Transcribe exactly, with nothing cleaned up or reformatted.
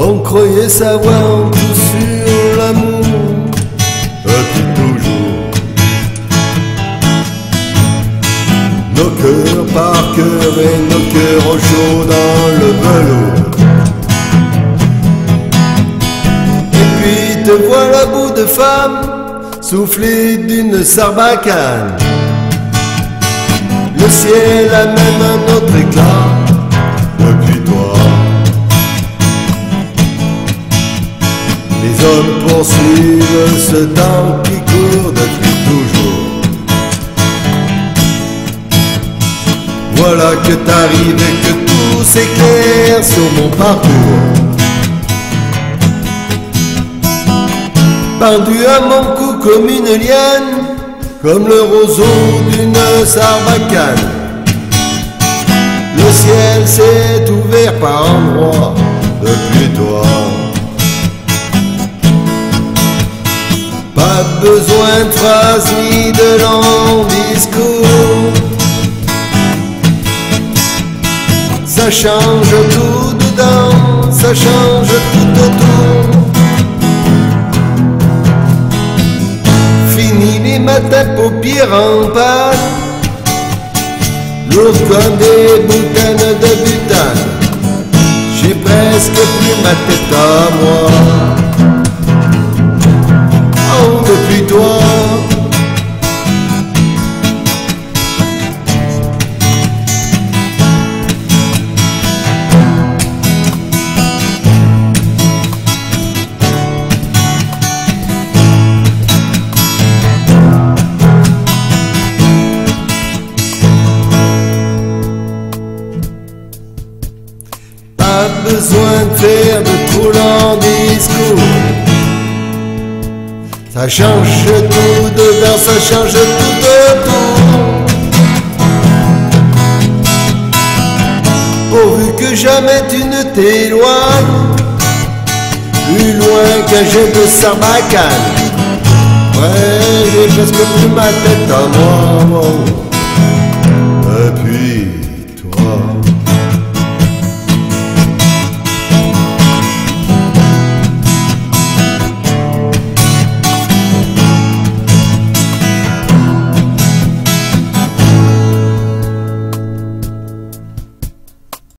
On croyait savoir tout sur l'amour depuis toujours. Nos cœurs par cœur et nos cœurs au chaud dans le velours. Et puis te voilà bout de femme, soufflé d'une sarbacane. Le ciel amène un autre éclat depuis toi. Les hommes poursuivent ce temps qui court depuis toujours. Voilà que t'arrives et que tout s'éclaire sur mon parcours. Pendu à mon cou comme une liane, comme le roseau d'une sarbacane. Le ciel s'est ouvert par endroits depuis toi. Pas besoin de phrases ni de longs discours. Ça change tout dedans, ça change tout autour. Fini les matins paupières en panne, lourdes comme des boucanes de butane. J'ai presque plus ma tête à moi. Oh, depuis toi. Pas besoin de faire de trop longs discours. Ça change tout dedans, ça change tout autour. Pourvu que jamais tu ne t'éloignes plus loin qu'un jet de sarbacane. Ouais, j'ai presque plus ma tête à moi depuis.